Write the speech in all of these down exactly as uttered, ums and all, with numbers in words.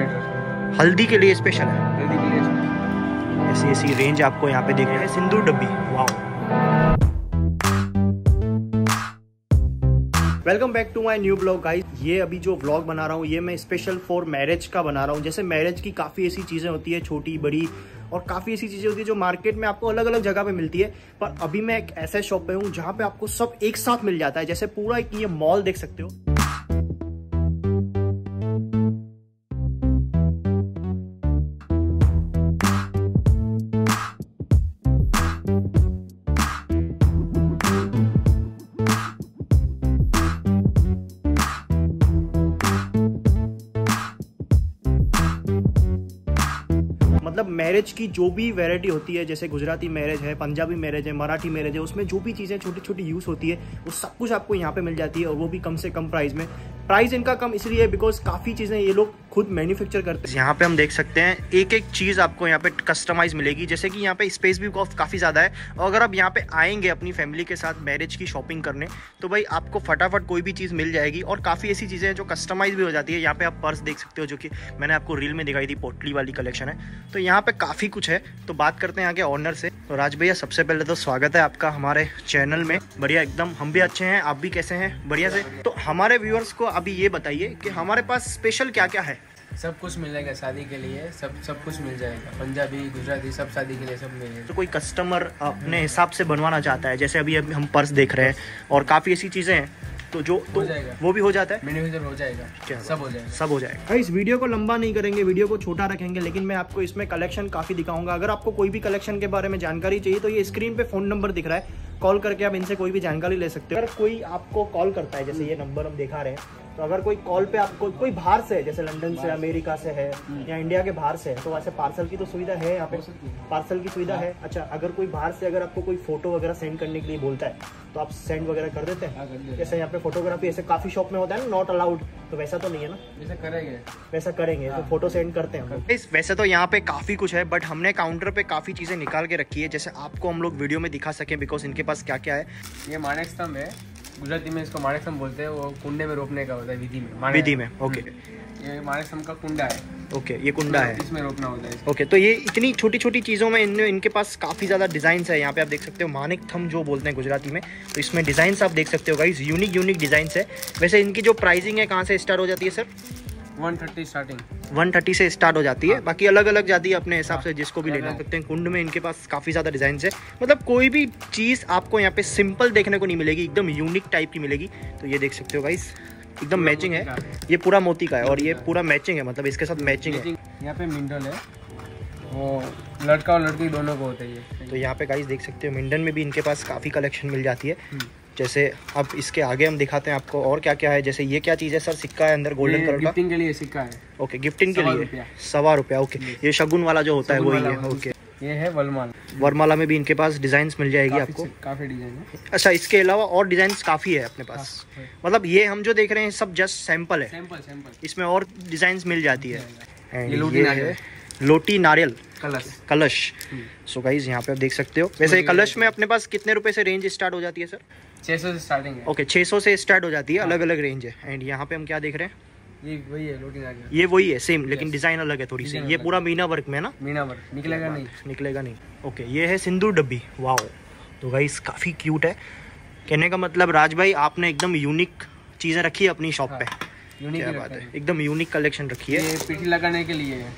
हल्दी के लिए स्पेशल है। हल्दी के लिए ऐसी ऐसी रेंज आपको यहाँ पे देखना है। सिंदूर डब्बी, wow. Welcome back to my new blog guys. ये अभी जो ब्लॉग बना रहा हूँ ये मैं स्पेशल फॉर मैरिज का बना रहा हूँ। जैसे मैरिज की काफ़ी ऐसी चीज़ें होती है, छोटी बड़ी, और काफ़ी ऐसी चीज़ें होती है जो मार्केट में आपको अलग अलग जगह पे मिलती है, पर अभी मैं एक ऐसे शॉप पे हूँ जहाँ पे आपको सब एक साथ मिल जाता है। जैसे पूरा एक ये मॉल देख सकते हो। मतलब मैरिज की जो भी वैरायटी होती है, जैसे गुजराती मैरिज है, पंजाबी मैरिज है, मराठी मैरिज है, उसमें जो भी चीज़ें छोटी छोटी यूज़ होती है वो सब कुछ आपको यहाँ पे मिल जाती है, और वो भी कम से कम प्राइस में। प्राइस इनका कम इसलिए है बिकॉज काफ़ी चीज़ें ये लोग खुद मैन्युफैक्चर करते हैं। यहाँ पे हम देख सकते हैं एक एक चीज़ आपको यहाँ पे कस्टमाइज मिलेगी। जैसे कि यहाँ पे स्पेस भी काफ़ी ज़्यादा है, और अगर आप यहाँ पे आएंगे अपनी फैमिली के साथ मैरिज की शॉपिंग करने तो भाई आपको फटाफट कोई भी चीज़ मिल जाएगी, और काफ़ी ऐसी चीज़ें हैं जो कस्टमाइज भी हो जाती है। यहाँ पे आप पर्स देख सकते हो, जो कि मैंने आपको रील में दिखाई थी, पोटली वाली कलेक्शन है। तो यहाँ पे काफ़ी कुछ है। तो बात करते हैं यहाँ के ऑनर से। तो राज भैया, सबसे पहले तो स्वागत है आपका हमारे चैनल में। बढ़िया एकदम, हम भी अच्छे हैं, आप भी कैसे हैं? बढ़िया से। तो हमारे व्यूअर्स को अभी ये बताइए कि हमारे पास स्पेशल क्या क्या है? सब कुछ मिल जाएगा शादी के लिए, सब सब कुछ मिल जाएगा, पंजाबी गुजराती सब शादी के लिए सब मिलेगा। तो कोई कस्टमर अपने हिसाब से बनवाना चाहता है, जैसे अभी अभी हम पर्स देख रहे हैं और काफ़ी ऐसी चीज़ें हैं, तो जो तो वो भी हो जाता है, मैन्युफैक्चर हो जाएगा, सब हो जाएगा, सब हो जाएगा। इस वीडियो को लंबा नहीं करेंगे, वीडियो को छोटा रखेंगे, लेकिन मैं आपको इसमें कलेक्शन काफ़ी दिखाऊंगा। अगर आपको कोई भी कलेक्शन के बारे में जानकारी चाहिए तो ये स्क्रीन पे फ़ोन नंबर दिख रहा है, कॉल करके आप इनसे कोई भी जानकारी ले सकते हो। अगर कोई आपको कॉल करता है, जैसे ये नंबर हम दिखा रहे हैं, तो अगर कोई कॉल पे आपको कोई बाहर से है, जैसे लंदन से, अमेरिका से है, या इंडिया के बाहर से है, तो वैसे पार्सल की तो सुविधा है यहाँ पे, पार्सल की सुविधा है। अच्छा, अगर कोई बाहर से अगर आपको कोई फोटो वगैरह सेंड करने के लिए बोलता है तो आप सेंड वगैरह कर देते हैं? जैसे यहाँ पे फोटोग्राफी ऐसे काफ़ी शॉप में होता है ना, नॉट अलाउड, तो वैसा तो नहीं है ना? वैसा करेंगे, वैसा करेंगे तो फोटो सेंड करते हैं। वैसे तो यहाँ पे काफ़ी कुछ है, बट हमने काउंटर पे काफ़ी चीज़ें निकाल के रखी है, जैसे आपको हम लोग वीडियो में दिखा सकें, बिकॉज इनके पास क्या क्या है। ये माणिक स्तंभ है, गुजराती में इसको माणिक स्तंभ बोलते हैं, वो कुंडे में रोपने का होता है, विधि में, विधि में। ओके, ये माणिक स्तंभ का कुंडा है। ओके okay, ये कुंडा है, इसमें रोपना होता है। ओके okay, तो ये इतनी छोटी छोटी चीज़ों में इन इनके पास काफ़ी ज़्यादा डिज़ाइंस है। यहाँ पे आप देख सकते हो माणिक थम जो बोलते हैं गुजराती में, तो इसमें डिज़ाइंस आप देख सकते हो गाइस, यूनिक यूनिक डिज़ाइंस है। वैसे इनकी जो प्राइसिंग है कहाँ से स्टार्ट हो जाती है sir? One thirty starting, one thirty से स्टार्ट हो जाती है, बाकी अलग अलग जाती है अपने हिसाब से, जिसको भी लेना सकते हैं। कुंड में इनके पास काफ़ी ज़्यादा डिज़ाइन है, मतलब कोई भी चीज़ आपको यहाँ पे सिंपल देखने को नहीं मिलेगी, एकदम यूनिक टाइप की मिलेगी। तो ये देख सकते हो गाइस, एकदम मैचिंग है, ये पूरा मोती का है और ये पूरा मैचिंग है, मतलब इसके साथ मैचिंग है। यहाँ पे मिंडल है, वो लड़का और लड़की दोनों को होता है। तो यहाँ पे गाइस देख सकते हो मिंडन में भी इनके पास काफ़ी कलेक्शन मिल जाती है। जैसे अब इसके आगे हम दिखाते हैं आपको और क्या क्या है। जैसे ये क्या चीज़ है सर? सिक्का है अंदर, गोल्डन कलर का, गिफ्टिंग के लिए सिक्का है। ओके, गिफ्टिंग के लिए सवा रुपया। ओके, ये शगुन वाला जो होता है वही है। ओके, ये है वरमाला, वरमाला में भी इनके पास डिज़ाइंस मिल जाएगी आपको, काफ़ी डिज़ाइन है। अच्छा, इसके अलावा और डिज़ाइंस काफ़ी है अपने पास, मतलब ये हम जो देख रहे हैं सब जस्ट सैंपल है, सैंपल, सैंपल। इसमें और डिज़ाइंस मिल जाती है। ये लोटी नारियल, लोटी नारियल कलश, कलश। सो गाइस यहाँ पे आप देख सकते हो। वैसे कलश में अपने पास कितने रुपए से रेंज स्टार्ट हो जाती है सर? छः सौ से स्टार्टिंग है। ओके, छः सौ से स्टार्ट हो जाती है, अलग अलग रेंज है। एंड यहाँ पे हम क्या देख रहे हैं? ये वही है लोटी नारियल, ये वही है सेम, लेकिन डिजाइन अलग है थोड़ी सी। ये पूरा मीना वर्क में है ना, मीना वर्क, निकलेगा नहीं, निकलेगा नहीं। ओके, ये है सिंदूर डब्बी, वाओ। तो गाइस काफ़ी क्यूट है। कहने का मतलब राज भाई आपने एकदम यूनिक चीज़ें रखी है अपनी शॉप पे, यूनिक बात है, एकदम यूनिक कलेक्शन रखी है। ये पीठी लगाने के लिए है,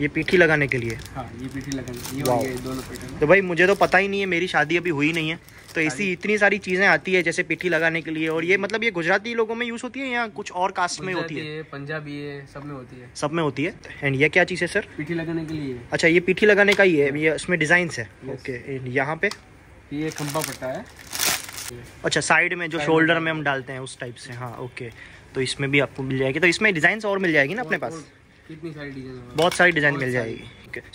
ये पीठी लगाने के लिए, हाँ, ये पीठी लगाने, ये वाओ, ये दोनों पीठी। तो भाई मुझे तो पता ही नहीं है, मेरी शादी अभी हुई नहीं है, तो ऐसी इतनी सारी चीज़ें आती है जैसे पीठी लगाने के लिए। और ये मतलब ये गुजराती लोगों में यूज़ होती है या कुछ और कास्ट में होती है? पंजाबी है, सब में होती है, सब में होती है। एंड ये क्या चीज़ है सर? पीठी लगाने के लिए। अच्छा, ये पीठी लगाने का ही है, ये उसमें डिज़ाइंस है। ओके, एंड यहाँ पे ये खंभा पड़ता है, अच्छा, साइड में जो शोल्डर में हम डालते हैं उस टाइप से, हाँ। ओके, तो इसमें भी आपको मिल जाएगी, तो इसमें डिज़ाइंस और मिल जाएगी ना अपने पास, कितनी सारी डिज़ाइन, बहुत सारी डिज़ाइन मिल जाएगी।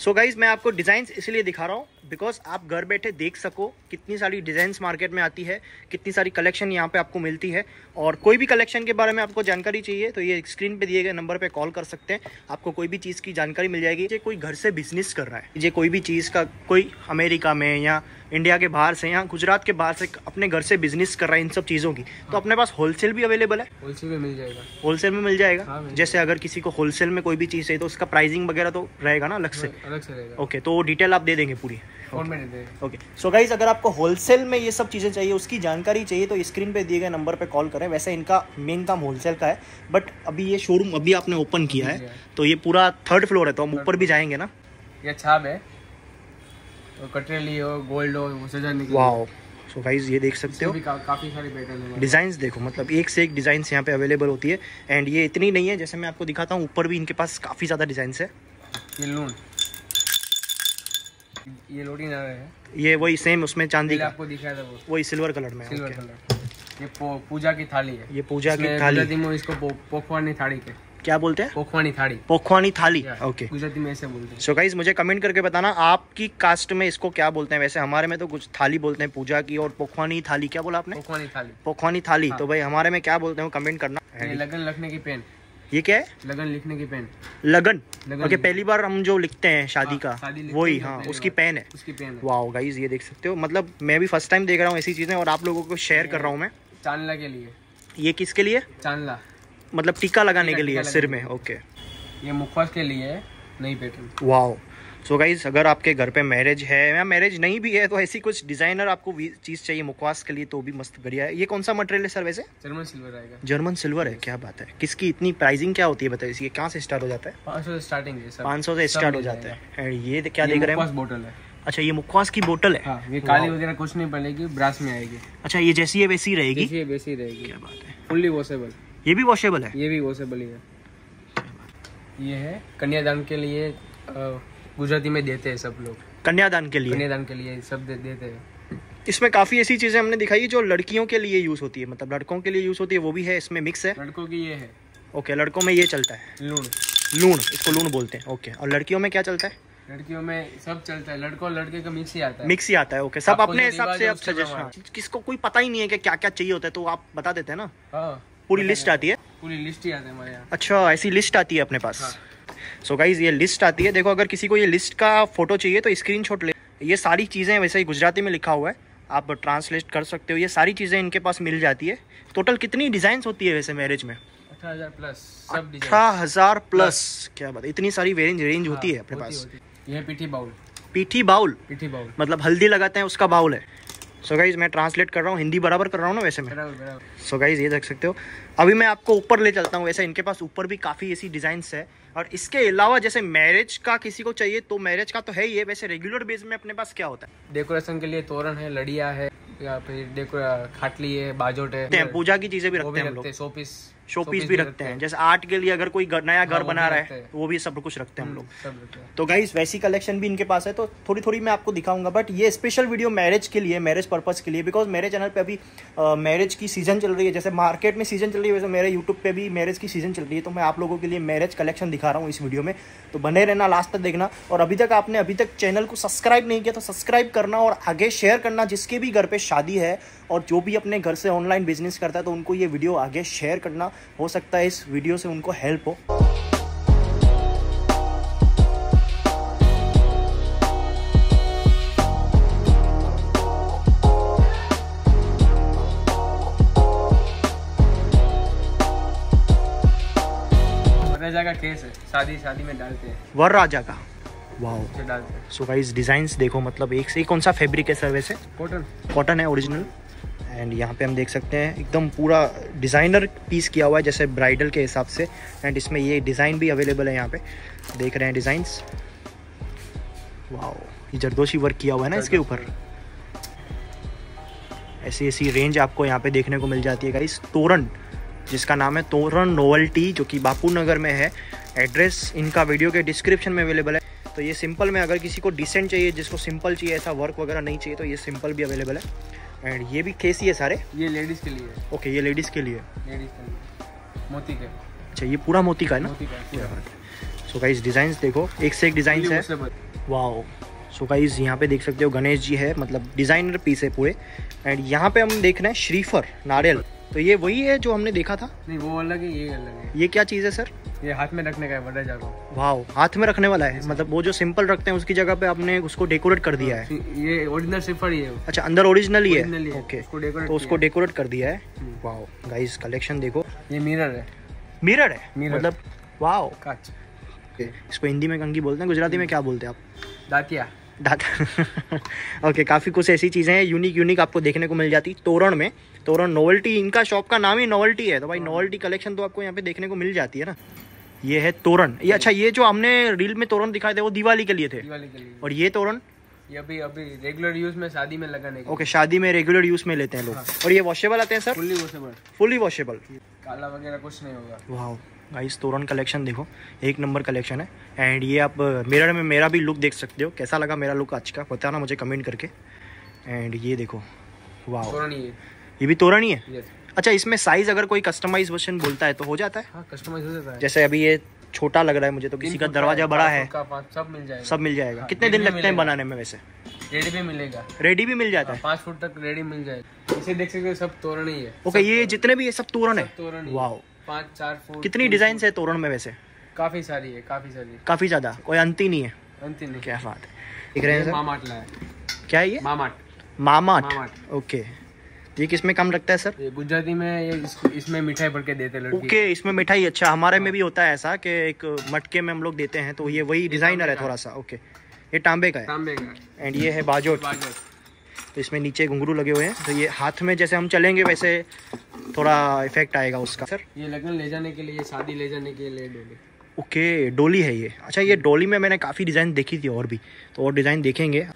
सो गाइज़ मैं आपको डिज़ाइंस इसलिए दिखा रहा हूँ बिकॉज आप घर बैठे देख सको कितनी सारी डिज़ाइंस मार्केट में आती है, कितनी सारी कलेक्शन यहाँ पे आपको मिलती है। और कोई भी कलेक्शन के बारे में आपको जानकारी चाहिए तो ये स्क्रीन पे दिए गए नंबर पे कॉल कर सकते हैं, आपको कोई भी चीज़ की जानकारी मिल जाएगी। ये कोई घर से बिजनेस कर रहा है, ये कोई भी चीज़ का, कोई अमेरिका में या इंडिया के बाहर से या गुजरात के बाहर से अपने घर से बिजनेस कर रहा है इन सब चीज़ों की, तो अपने पास होलसेल भी अवेलेबल है, होलसेल में मिल जाएगा, होलसेल में मिल जाएगा। जैसे अगर किसी को होलसेल में कोई भी चीज़ है तो उसका प्राइसिंग वगैरह तो रहेगा ना अलग से अलग से रहेगा। ओके तो डिटेल आप दे देंगे पूरी फोन में दे। ओके सो गाइज अगर आपको होलसेल में ये सब चीज़ें चाहिए, उसकी जानकारी चाहिए तो स्क्रीन पे दिए गए नंबर पे कॉल करें। वैसे इनका मेन काम होलसेल का है, बट अभी ये शोरूम अभी आपने ओपन किया है तो ये पूरा थर्ड फ्लोर है, तो हम ऊपर भी जाएंगे ना। ये छाप है और कटरेली हो, गोल्ड हो, वो सजाने के लिए। वाओ तो गाइज ये देख सकते हो का, काफ़ी सारी पैटर्न डिज़ाइंस देखो, मतलब एक से एक डिज़ाइंस यहाँ पे अवेलेबल होती है। एंड ये इतनी नहीं है, जैसे मैं आपको दिखाता हूँ ऊपर भी इनके पास काफ़ी ज़्यादा डिज़ाइंस है। ये लून ये लोटी ना है, ये वही सेम उसमें चांदी का आपको दिखाया था वो वही सिल्वर कलर में सिल्वर कलर। ये पूजा की थाली है, ये पूजा की थाली में इसको पोखवानी थाली के क्या बोलते हैं, पोखवानी थाली। पोखवानी थाली ओके गुजराती में ऐसे बोलते हैं। सो गाइस मुझे कमेंट करके बताना आपकी कास्ट में इसको क्या बोलते हैं। वैसे हमारे में तो कुछ थाली बोलते हैं पूजा की, और पोखवानी थाली क्या बोला आपने, पोखवानी थाली पोखवानी थाली हाँ। तो भाई हमारे में क्या बोलते हैं कमेंट करना। ये लगन लिखने की पेन, ये क्या है लगन लिखने की पेन, लगन ओके पहली बार हम जो लिखते हैं शादी का वही हाँ उसकी पेन है, उसकी पेन। वाओ गाइस ये देख सकते हो, मतलब मैं भी फर्स्ट टाइम देख रहा हूँ ऐसी चीजें और आप लोगों को शेयर कर रहा हूँ मैं। चांदला के लिए, ये किसके लिए चांदला मतलब टीका लगाने के लिए सिर में। ओके ये मुखवास के लिए नई पैटर्न। वाओ सो गाइज अगर आपके घर पे मैरिज है या मैरिज नहीं भी है तो ऐसी कुछ डिजाइनर आपको चीज़ चाहिए मुखवास के लिए तो भी मस्त बढ़िया है। ये कौन सा मटेरियल है सर वैसे, जर्मन सिल्वर आएगा। जर्मन सिल्वर है, क्या बात है। किसकी इतनी प्राइसिंग क्या होती है बताइए, इसकी कहाँ से स्टार्ट हो जाता है। पाँच सौ से स्टार्टिंग है, पाँच सौ से स्टार्ट हो जाता है। एंड ये क्या देख रहे हैं बोतल है, अच्छा ये मुखवास की बोतल है हाँ, ये काली वगैरह कुछ नहीं पड़ेगी, ब्रास में आएगी। अच्छा ये जैसी है वैसी रहेगी, वैसी रहेगी, क्या बात है। फुल्ली वॉशेबल, ये भी वॉशेबल है, ये भी वॉशेबल ही है। ये है कन्यादान के लिए, गुजराती में देते हैं सब लोग कन्यादान के लिए, कन्यादान के लिए सब दे, देते हैं। इसमें काफ़ी ऐसी चीज़ें हमने दिखाई है जो लड़कियों के लिए यूज़ होती है, मतलब लड़कों के लिए यूज़ होती है वो भी है, इसमें मिक्स है। लड़कों की ये है ओके, लड़कों में ये चलता है लून, लून इसको लून बोलते हैं ओके। और लड़कियों में क्या चलता है, लड़कियों में सब चलता है, लड़कों और लड़के का मिक्स ही आता है, मिक्स ही आता है ओके। सब अपने हिसाब से आप सजेस्ट, किसको कोई पता ही नहीं है कि क्या क्या चाहिए होता है तो आप बता देते हैं ना, पूरी लिस्ट आती है, पूरी लिस्ट ही आती है हमारे यहाँ। अच्छा ऐसी लिस्ट आती है अपने पास। सो हाँ। गाइज so ये लिस्ट आती है, देखो अगर किसी को ये लिस्ट का फोटो चाहिए तो स्क्रीनशॉट ले। ये सारी चीज़ें वैसे ही गुजराती में लिखा हुआ है, आप ट्रांसलेट कर सकते हो, ये सारी चीज़ें इनके पास मिल जाती है। टोटल कितनी डिज़ाइंस होती है वैसे मैरिज में, अठारह हज़ार प्लस, सब अठारह हज़ार प्लस, क्या बात है, इतनी सारी रेंज रेंज होती है अपने पास। यह पीठी बाउल, पीठी बाउल, पीठी बाउल मतलब हल्दी लगाते हैं उसका बाउल है। सो so गाइज मैं ट्रांसलेट कर रहा हूँ, हिंदी बराबर कर रहा हूँ ना वैसे मैं। सो गाइज so ये देख सकते हो, अभी मैं आपको ऊपर ले चलता हूँ। वैसे इनके पास ऊपर भी काफ़ी ऐसी डिज़ाइंस है, और इसके अलावा जैसे मैरिज का किसी को चाहिए तो मैरिज का तो है ही है, वैसे रेगुलर बेस में अपने पास क्या होता है। डेकोरेशन के लिए तोरण है, लड़िया है, या फिर देखो खाटली है, बाजोट है, पूजा की चीजें भी रखते हैं हम लोग, शोपीस शोपीस भी रखते हैं। जैसे आर्ट के लिए अगर कोई नया घर बना रहा है वो भी सब कुछ रखते हैं हम लोग। तो गाइस वैसी कलेक्शन भी इनके पास है, तो थोड़ी थोड़ी मैं आपको दिखाऊंगा, बट ये स्पेशल वीडियो मैरिज के लिए, मैरिज पर्पस के लिए, बिकॉज मेरे चैनल पे अभी मैरिज की सीजन चल रही है, जैसे मार्केट में सीजन चल रही है वैसे मेरे यूट्यूब पे भी मैरिज की सीजन चल रही है, तो मैं आप लोगों के लिए मैरिज कलेक्शन दिखा रहा हूँ इस वीडियो में, तो बने रहना लास्ट तक देखना। और अभी तक आपने अभी तक चैनल को सब्सक्राइब नहीं किया तो सब्सक्राइब करना और आगे शेयर करना, जिसके भी घर पे शादी है और जो भी अपने घर से ऑनलाइन बिजनेस करता है तो उनको ये वीडियो आगे शेयर करना, हो सकता है इस वीडियो से उनको हेल्प हो। का केस है, शादी शादी में डालते हैं वर राजा का। वाओ डालते हैं। सो गाइस डिजाइंस देखो, मतलब एक से एक। कौन सा फैब्रिक है सर वैसे, कॉटन कॉटन है ओरिजिनल। एंड यहाँ पे हम देख सकते हैं एकदम पूरा डिज़ाइनर पीस किया हुआ है जैसे ब्राइडल के हिसाब से, एंड इसमें ये डिज़ाइन भी अवेलेबल है, यहाँ पे देख रहे हैं डिज़ाइंस। वाओ ये जरदोशी वर्क किया हुआ है ना इसके ऊपर, ऐसी ऐसी रेंज आपको यहाँ पे देखने को मिल जाती है। गाइस तोरण जिसका नाम है तोरण नोवेल्टी, जो कि बापूनगर में है, एड्रेस इनका वीडियो के डिस्क्रिप्शन में अवेलेबल है। तो ये सिंपल में अगर किसी को डिसेंट चाहिए, जिसको सिंपल चाहिए, ऐसा वर्क वगैरह नहीं चाहिए तो ये सिंपल भी अवेलेबल है। एंड ये भी केस ही है सारे, ये लेडीज़ के लिए है ओके, ये लेडीज़ के लिए लेडीज़ के लिए मोती का। अच्छा ये पूरा मोती का है ना, मोती का। सो गाइस डिज़ाइंस देखो, एक से एक डिज़ाइन है। वाओ सो गाइस यहाँ पे देख सकते हो गणेश जी है, मतलब डिज़ाइनर पीस है पूरे। एंड यहाँ पे हम देख रहे हैं श्रीफर नारियल, तो ये वही है जो हमने देखा था। नहीं वो अलग है, ये अलग है। ये क्या चीज़ है सर, ये हाथ में रखने का है वड़ा जागो। वाओ हाथ में रखने वाला है, मतलब वो जो सिंपल रखते हैं उसकी जगह पे आपने उसको डेकोरेट कर दिया है। ये ओरिजिनल सिफर ही है। अच्छा अंदर ओरिजिनल ही है ओके, तो उसको डेकोरेट कर दिया है। वाओ गाइस कलेक्शन देखो, ये मिरर है, मिरर है मतलब वाओ कांच okay. इसको हिंदी में कंघी बोलते हैं, गुजराती में क्या बोलते हैं आप? दातिया। दातिया। ओके, काफ़ी कुछ ऐसी चीज़ें हैं यूनिक यूनिक आपको देखने को मिल जाती तोरण में। तोरण नोवेल्टी, इनका शॉप का नाम ही नोवेल्टी है, तो भाई नोवेल्टी कलेक्शन तो आपको यहाँ पे देखने को मिल जाती है ना। ये है तोरण। ये अच्छा, ये जो हमने रील में तोरण दिखाए थे वो दिवाली के लिए थे, दिवाली के लिए। और ये तोरण ये अभी अभी रेगुलर यूज में, शादी में लगाने के। ओके, शादी में रेगुलर यूज में लेते हैं लोग। हाँ। और ये वॉशेबल आते हैं sir? Fully washable, fully washable, काला वगैरह कुछ नहीं होगा। वाह गाइस, तोरण कलेक्शन देखो, एक नंबर कलेक्शन है। एंड ये आप मिरर में मेरा भी लुक देख सकते हो, कैसा लगा मेरा लुक आज का बताना मुझे कमेंट करके। एंड ये देखो, वाह, ये भी तोरण ही है। अच्छा, इसमें साइज अगर कोई कस्टमाइज वर्जन बोलता है तो हो जाता है? हाँ, कस्टमाइज हो जाता है। जैसे अभी ये छोटा लग रहा है मुझे, तो किसी का दरवाजा बड़ा है, सब मिल जाएगा, सब मिल जाएगा। हाँ, कितने दिन लगते हैं बनाने में? वैसे रेडी भी मिलेगा, रेडी भी मिल जाता है, पाँच फुट तक रेडी मिल जाएगा। इसे देख सकते हो, सब तोरण ही है। ओके, ये जितने भी ये सब तोरण है। वाह, पाँच चार फुट। कितनी डिजाइन है तोरण में वैसे? काफी सारी है, काफी सारी, काफी ज्यादा, कोई अंत ही नहीं है, अंत ही नहीं। क्या बात है। मामाट लाया, क्या है ये? मामाट। मामाट, ओके। ये किस में काम लगता है सर? ये गुजराती में, ये इस, इसमें मिठाई भर के देते हैं। ओके, इसमें मिठाई। अच्छा, हमारे में भी होता है ऐसा कि एक मटके में हम लोग देते हैं, तो ये वही डिजाइनर है थोड़ा सा। ओके, ये तांबे का है, तांबे का। एंड ये है बाजोट, तो इसमें नीचे घुंघरू लगे हुए हैं, तो ये हाथ में जैसे हम चलेंगे वैसे थोड़ा इफेक्ट आएगा उसका। सर ये लगन ले जाने के लिए, शादी ले जाने के लिए डोली। ओके, डोली है ये। अच्छा, ये डोली में मैंने काफ़ी डिज़ाइन देखी थी, और भी तो और डिज़ाइन देखेंगे।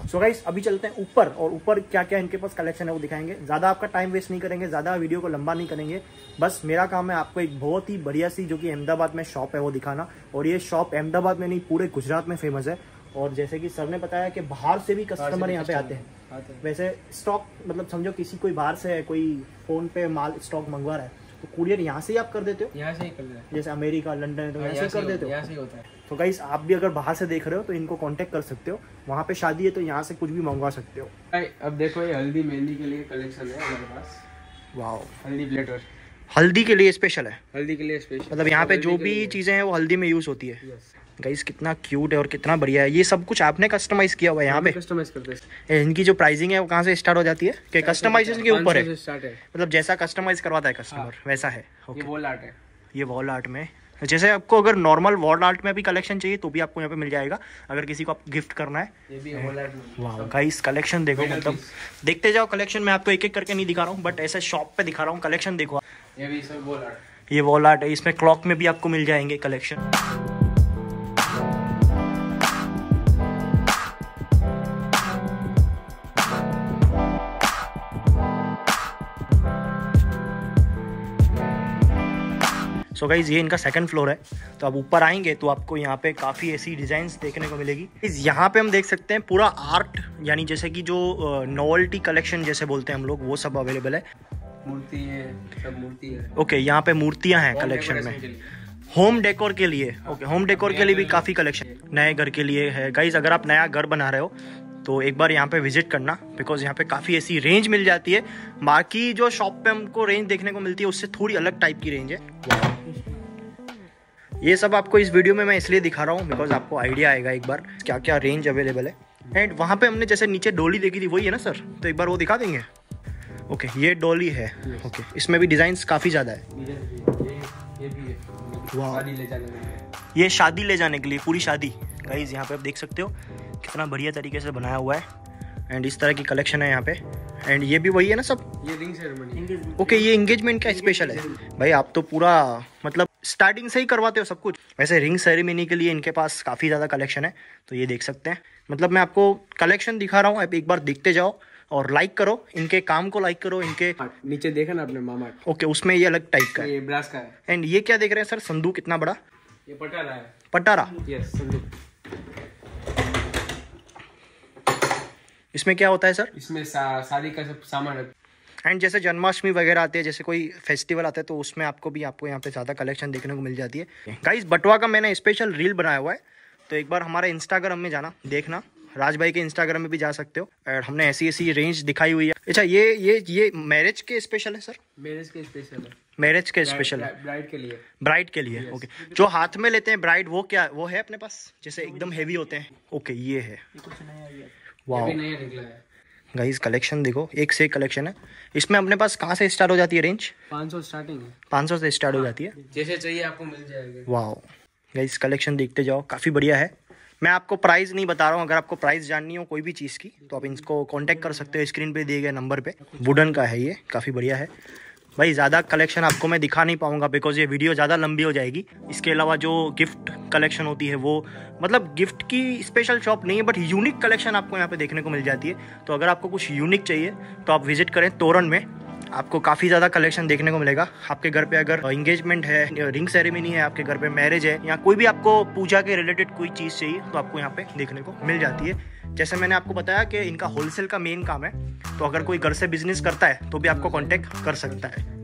सो so गाइस, अभी चलते हैं ऊपर, और ऊपर क्या क्या इनके पास कलेक्शन है वो दिखाएंगे। ज़्यादा आपका टाइम वेस्ट नहीं करेंगे, ज़्यादा वीडियो को लंबा नहीं करेंगे। बस मेरा काम है आपको एक बहुत ही बढ़िया सी, जो कि अहमदाबाद में शॉप है, वो दिखाना। और ये शॉप अहमदाबाद में नहीं, पूरे गुजरात में फेमस है। और जैसे कि सर ने बताया कि बाहर से भी कस्टमर यहाँ पे आते हैं। वैसे स्टॉक मतलब समझो किसी कोई बाहर से है, कोई फ़ोन पे माल स्टॉक मंगवा रहा है, तो कुरियर यहाँ से ही आप कर देते हो? यहाँ से ही कर देते हैं, जैसे अमेरिका, लंदन, तो यहाँ से कर देते हो, यहाँ से होता है। तो गाइस, आप भी अगर बाहर से देख रहे हो तो इनको कांटेक्ट कर सकते हो, वहाँ पे शादी है तो यहाँ से कुछ भी मंगवा सकते हो। अब देखो, ये हल्दी मेहंदी के लिए कलेक्शन है हमारे पास। वाह, हल्दी प्लेटर, हल्दी के लिए स्पेशल है, हल्दी के लिए स्पेशल, मतलब यहाँ पे जो भी चीज़ें हैं वो हल्दी में यूज़ होती है। गाइस, कितना क्यूट है और कितना बढ़िया है। ये सब कुछ आपने कस्टमाइज किया हुआ है यहाँ पे? कस्टमाइज करते हैं। इनकी जो प्राइसिंग है वो कहाँ से स्टार्ट हो जाती है? कि कस्टमाइजेशन के ऊपर है, मतलब जैसा कस्टमाइज करवाता है कस्टमर वैसा है। ओके, वॉल आर्ट है ये। वॉल आर्ट में जैसे आपको अगर नॉर्मल वॉल आर्ट में भी कलेक्शन चाहिए तो भी आपको यहाँ पे मिल जाएगा, अगर किसी को आप गिफ्ट करना है। वाह गाइस, कलेक्शन देखो, मतलब देखते जाओ कलेक्शन। मैं आपको एक एक करके नहीं दिखा रहा हूँ, बट ऐसे शॉप पे दिखा रहा हूँ। कलेक्शन देखो, ये भी सब वॉल आर्ट, ये वॉल आर्ट है। इसमें क्लॉक में भी आपको मिल जाएंगे कलेक्शन। सो so गाइज, ये इनका सेकंड फ्लोर है, तो आप ऊपर आएंगे तो आपको यहाँ पे काफ़ी ऐसी डिज़ाइंस देखने को मिलेगी। इस यहाँ पे हम देख सकते हैं पूरा आर्ट, यानी जैसे कि जो नॉवल्टी कलेक्शन जैसे बोलते हैं हम लोग, वो सब अवेलेबल है। मूर्ति है, सब मूर्ति है। ओके, यहाँ पे मूर्तियाँ हैं कलेक्शन में, होम डेकोर के लिए। ओके, होम डेकोर के लिए भी काफ़ी कलेक्शन नए घर के लिए है। गाइज, अगर आप नया घर बना रहे हो तो एक बार यहाँ पे विजिट करना, बिकॉज यहाँ पे काफ़ी ऐसी रेंज मिल जाती है। बाकी जो शॉप पे हमको रेंज देखने को मिलती है उससे थोड़ी अलग टाइप की रेंज है। ये सब आपको इस वीडियो में मैं इसलिए दिखा रहा हूँ बिकॉज आपको आइडिया आएगा एक बार क्या क्या रेंज अवेलेबल है। एंड वहाँ पे हमने जैसे नीचे डोली देखी थी, वही है ना सर? तो एक बार वो दिखा देंगे। ओके, ये डोली है। ओके, इसमें भी डिज़ाइंस काफ़ी ज़्यादा है। ये शादी ले जाने के लिए, पूरी शादी। गाइस, यहाँ पे आप देख सकते हो कितना बढ़िया तरीके से बनाया हुआ है। एंड इस तरह की कलेक्शन है यहाँ पे। एंड ये भी वही है ना सब? ये रिंग सेरेमनी। ओके, ये एंगेजमेंट का स्पेशल है। भाई, आप तो पूरा मतलब स्टार्टिंग से ही करवाते हो सब कुछ। वैसे रिंग सेरेमनी के लिए इनके पास काफ़ी ज़्यादा कलेक्शन है, तो ये देख सकते हैं। मतलब मैं आपको कलेक्शन दिखा रहा हूँ, आप एक बार देखते जाओ और लाइक करो, इनके काम को लाइक करो। इनके नीचे देखा ना आपने मामाट? ओके, उसमें ये अलग टाइप का है, ब्रास का है। एंड ये क्या देख रहे हैं सर? संदूक कितना बड़ा? ये पटारा है। पटारा, यस, संदूक। इसमें क्या होता है सर? इसमें सा, शादी का सब सामान है। एंड जैसे जन्माष्टमी वगैरह आते हैं, जैसे कोई फेस्टिवल आता है, तो उसमें आपको भी आपको यहाँ पे ज़्यादा कलेक्शन देखने को मिल जाती है। गाइस, बटवा का मैंने स्पेशल रील बनाया हुआ है, तो एक बार हमारे इंस्टाग्राम में जाना, देखना। राज भाई के इंस्टाग्राम में भी जा सकते हो, और हमने ऐसी ऐसी रेंज दिखाई हुई है। अच्छा, ये ये ये मैरिज के स्पेशल है सर? मैरिज के स्पेशल है, मैरिज के स्पेशल है, ब्राइड के लिए, ब्राइड के लिए। ओके, जो हाथ में लेते हैं ब्राइड, वो क्या वो है अपने पास? जैसे एकदम हैवी होते हैं। ओके, ये है। वाह गाइस, कलेक्शन देखो, एक से एक कलेक्शन है। इसमें अपने पास कहाँ से स्टार्ट हो जाती है रेंज? पाँच सौ स्टार्टिंग है, पाँच सौ से स्टार्ट हो जाती है, जैसे चाहिए आपको मिल जाएगा। वाह, गाइस कलेक्शन देखते जाओ, काफ़ी बढ़िया है। मैं आपको प्राइस नहीं बता रहा हूँ, अगर आपको प्राइस जाननी हो कोई भी चीज़ की तो आप इनको कांटेक्ट कर सकते हो स्क्रीन पे दिए गए नंबर पे। वुडन का है ये, काफ़ी बढ़िया है भाई। ज़्यादा कलेक्शन आपको मैं दिखा नहीं पाऊँगा बिकॉज ये वीडियो ज़्यादा लंबी हो जाएगी। इसके अलावा जो गिफ्ट कलेक्शन होती है वो मतलब गिफ्ट की स्पेशल शॉप नहीं है, बट यूनिक कलेक्शन आपको यहाँ पे देखने को मिल जाती है। तो अगर आपको कुछ यूनिक चाहिए तो आप विजिट करें तोरण में, आपको काफ़ी ज़्यादा कलेक्शन देखने को मिलेगा। आपके घर पे अगर इंगेजमेंट है, रिंग सेरेमनी है, आपके घर पे मैरिज है, या कोई भी आपको पूजा के रिलेटेड कोई चीज़ चाहिए तो आपको यहाँ पे देखने को मिल जाती है। जैसे मैंने आपको बताया कि इनका होलसेल का मेन काम है, तो अगर कोई घर से बिजनेस करता है तो भी आपको कॉन्टेक्ट कर सकता है।